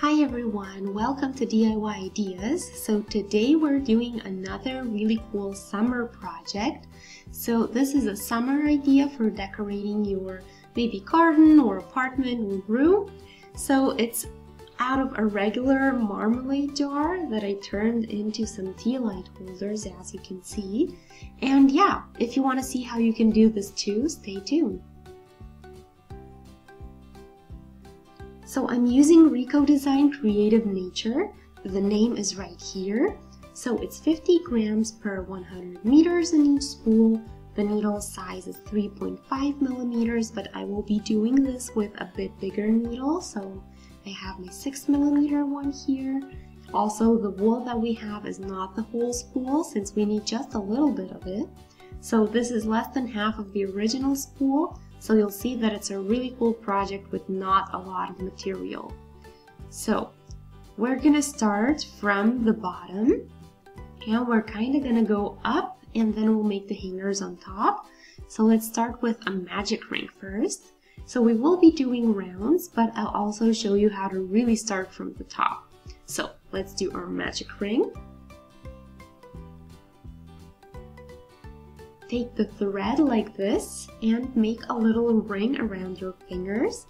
Hi everyone, welcome to DIY Ideas. So today we're doing another really cool summer project. So this is a summer idea for decorating your maybe garden or apartment or room. So it's out of a regular marmalade jar that I turned into some tea light holders, as you can see. And yeah, if you want to see how you can do this too, stay tuned. So I'm using Rico Design Creative Nature, the name is right here. So it's 50 grams per 100 meters in each spool. The needle size is 3.5 millimeters, but I will be doing this with a bit bigger needle. So I have my 6 millimeter one here. Also, the wool that we have is not the whole spool since we need just a little bit of it. So this is less than half of the original spool. So you'll see that it's a really cool project with not a lot of material. So we're gonna start from the bottom and we're kind of gonna go up and then we'll make the hangers on top. So let's start with a magic ring first. So we will be doing rounds, but I'll also show you how to really start from the top. So let's do our magic ring. Take the thread like this and make a little ring around your fingers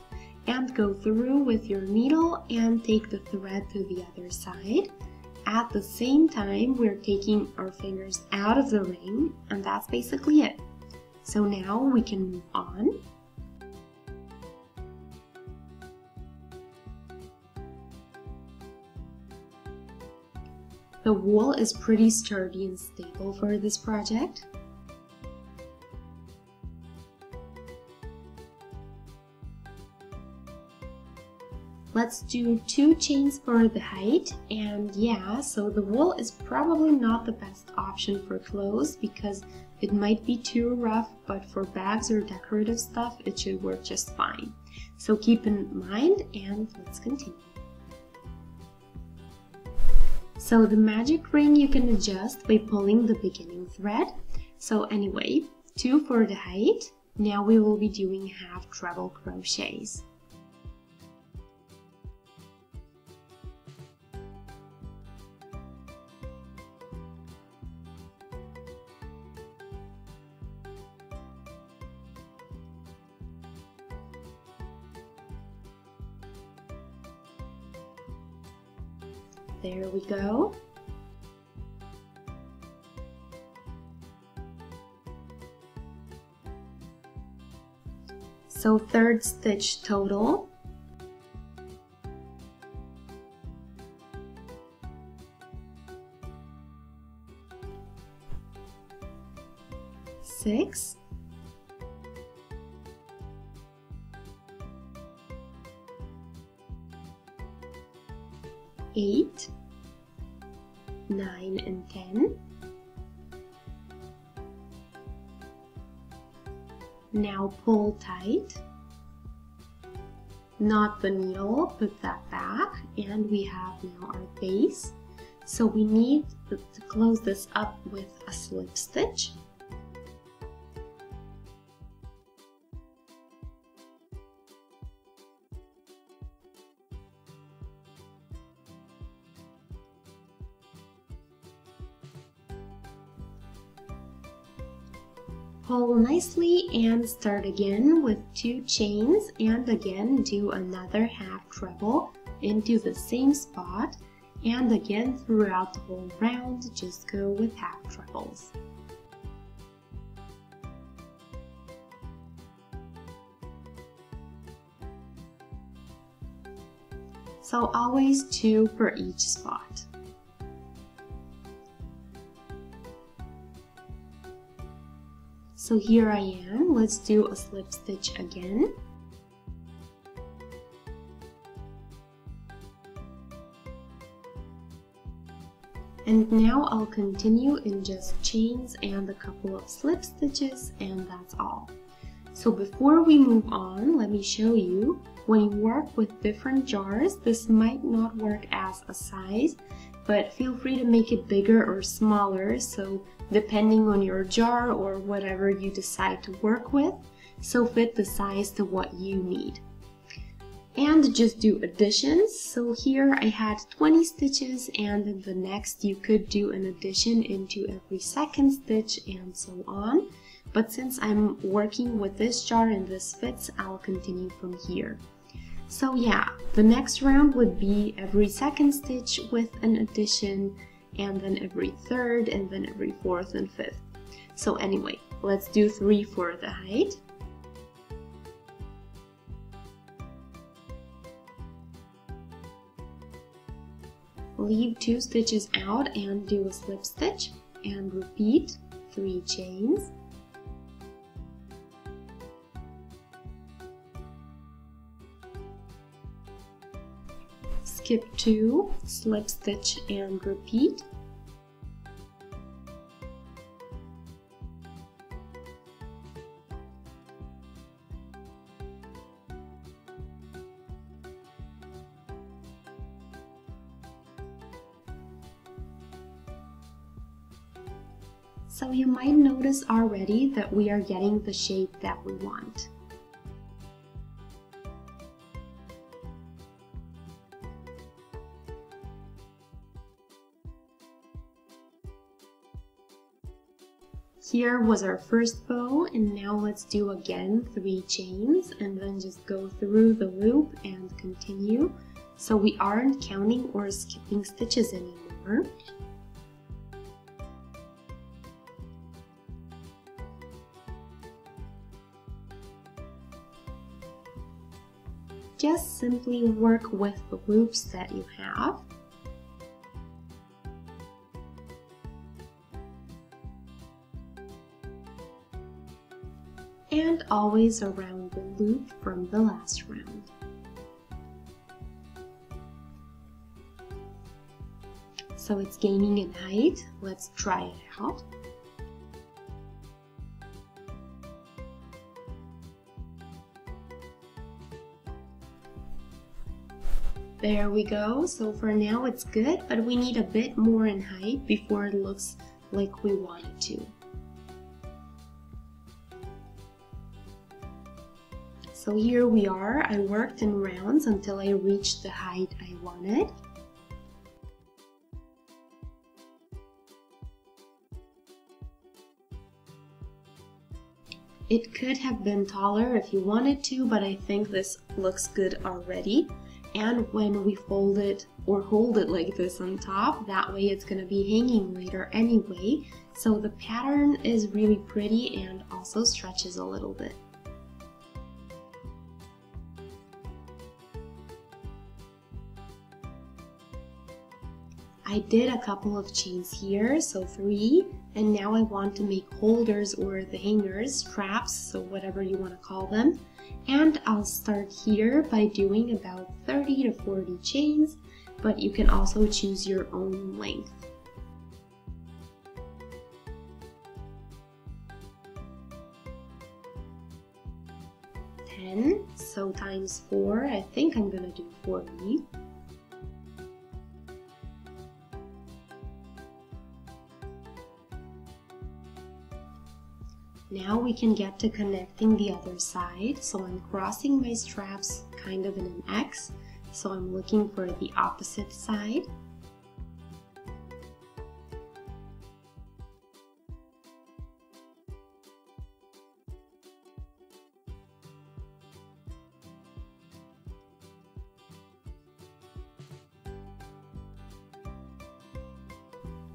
and go through with your needle and take the thread to the other side. At the same time, we're taking our fingers out of the ring and that's basically it. So now we can move on. The wool is pretty sturdy and stable for this project. Let's do 2 chains for the height, and yeah, so the wool is probably not the best option for clothes because it might be too rough, but for bags or decorative stuff it should work just fine. So keep in mind and let's continue. So the magic ring you can adjust by pulling the beginning thread. So anyway, 2 for the height. Now we will be doing half treble crochets. There we go. So 3rd stitch total. Six. 8, 9, and 10. Now pull tight, not the needle, put that back, and we have now our base. So we need to close this up with a slip stitch. Pull nicely and start again with 2 chains and again do another half treble into the same spot, and again throughout the whole round just go with half trebles. So always 2 per each spot. So here I am, let's do a slip stitch again. And now I'll continue in just chains and a couple of slip stitches and that's all. So before we move on, let me show you, when you work with different jars, this might not work as a size, but feel free to make it bigger or smaller, so depending on your jar or whatever you decide to work with, so fit the size to what you need. and just do additions. So here I had 20 stitches, and in the next you could do an addition into every second stitch and so on. But since I'm working with this jar and this fits, I'll continue from here. So yeah, the next round would be every second stitch with an addition, and then every third, and then every fourth and fifth. So anyway, let's do 3 for the height. Leave 2 stitches out and do a slip stitch, and repeat 3 chains. Skip 2, slip stitch and repeat. So you might notice already that we are getting the shape that we want. Here was our first bow, and now let's do again 3 chains and then just go through the loop and continue. So we aren't counting or skipping stitches anymore. Just simply work with the loops that you have. And always around the loop from the last round. So it's gaining in height. Let's try it out. There we go. So for now it's good, but we need a bit more in height before it looks like we want it to. So here we are, I worked in rounds until I reached the height I wanted. It could have been taller if you wanted to, but I think this looks good already. And when we fold it or hold it like this on top, that way it's going to be hanging later anyway. So the pattern is really pretty and also stretches a little bit. I did a couple of chains here, so 3, and now I want to make holders or the hangers, straps, so whatever you want to call them. And I'll start here by doing about 30 to 40 chains, but you can also choose your own length. So times 4, I think I'm gonna do 40. Now we can get to connecting the other side, so I'm crossing my straps kind of in an X, so I'm looking for the opposite side.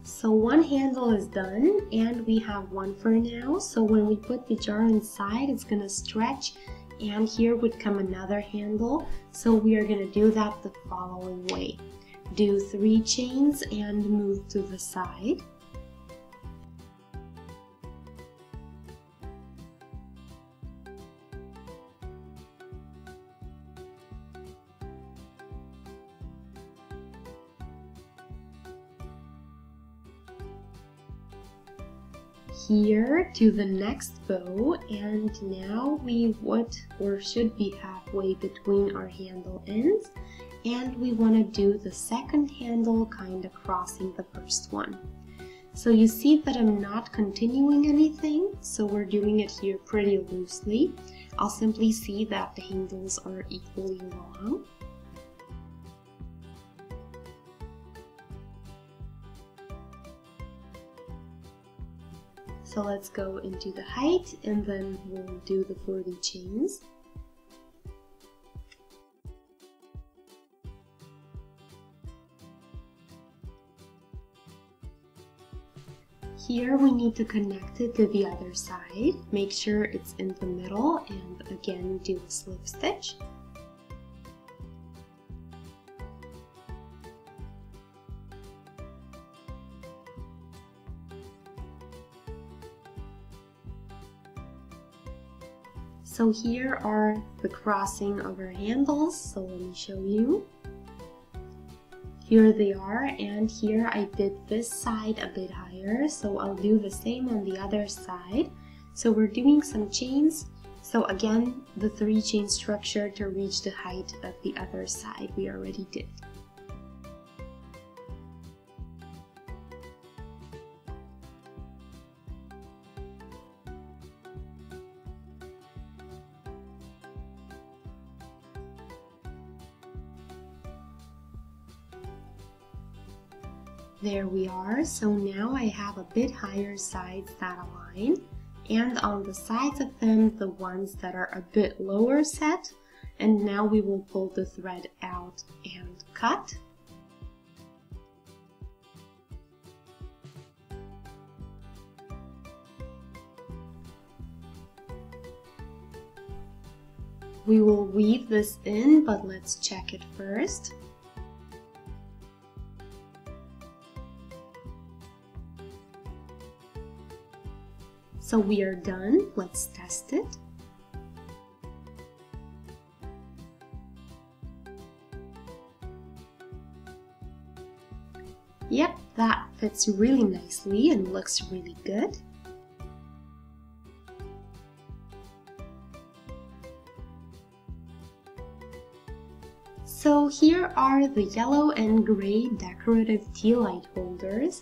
So one handle is done, and we have one for now, so when we put the jar inside it's gonna stretch, and here would come another handle, so we are gonna do that the following way. Do 3 chains and move to the side. Here to the next bow, and now we would or should be halfway between our handle ends, and we want to do the second handle kind of crossing the first one. So you see that I'm not continuing anything, so we're doing it here pretty loosely. I'll simply see that the handles are equally long. So let's go into the height and then we'll do the 40 chains. Here we need to connect it to the other side. Make sure it's in the middle and again do a slip stitch. So here are the crossing of our handles, so let me show you. Here they are, and here I did this side a bit higher, so I'll do the same on the other side. So we're doing some chains, so again the 3-chain structure to reach the height of the other side we already did. There we are, so now I have a bit higher sides that align, and on the sides of them the ones that are a bit lower set, and now we will pull the thread out and cut. We will weave this in, but let's check it first. So we are done, let's test it. Yep, that fits really nicely and looks really good. So here are the yellow and gray decorative tea light holders.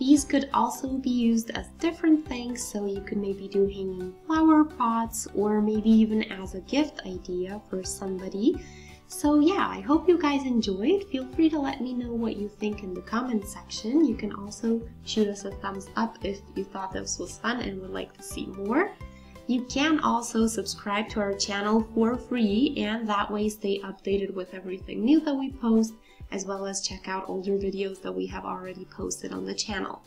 These could also be used as different things, so you could maybe do hanging flower pots or maybe even as a gift idea for somebody. So yeah, I hope you guys enjoyed. Feel free to let me know what you think in the comment section. You can also shoot us a thumbs up if you thought this was fun and would like to see more. You can also subscribe to our channel for free and that way stay updated with everything new that we post, as well as check out older videos that we have already posted on the channel.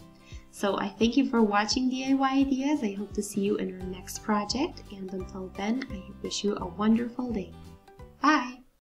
So I thank you for watching DIY Ideas. I hope to see you in our next project, and until then, I wish you a wonderful day. Bye!